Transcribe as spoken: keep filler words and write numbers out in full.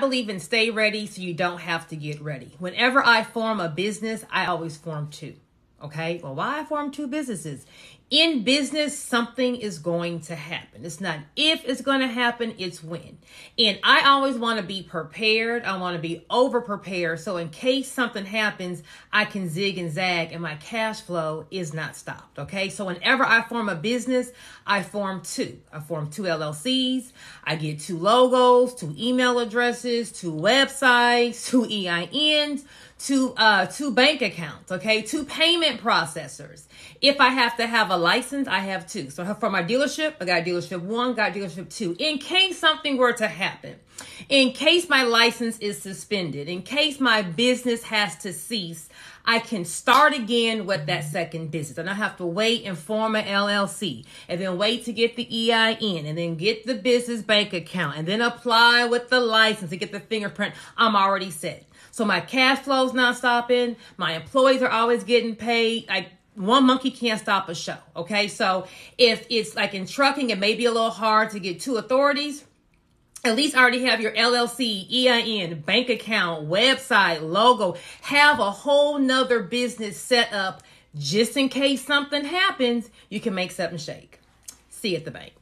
believe in stay ready so you don't have to get ready. Whenever I form a business, I always form two. Okay, well, why I form two businesses? In business, something is going to happen. It's not if it's going to happen, it's when. And I always want to be prepared. I want to be over prepared. So in case something happens, I can zig and zag and my cash flow is not stopped. Okay, so whenever I form a business, I form two. I form two L L Cs. I get two logos, two email addresses, two websites, two E I Ns. To uh two bank accounts, okay, two payment processors. If I have to have a license, I have two. So for my dealership, I got dealership one, got dealership two. In case something were to happen, in case my license is suspended, in case my business has to cease, I can start again with that second business. And I have to wait and form an L L C and then wait to get the E I N and then get the business bank account and then apply with the license and get the fingerprint. I'm already set. So my cash flow's not stopping. My employees are always getting paid. Like one monkey can't stop a show. Okay. So if it's like in trucking, it may be a little hard to get two authorities. At least already have your L L C, E I N, bank account, website, logo. Have a whole nother business set up just in case something happens. You can make something shake. See you at the bank.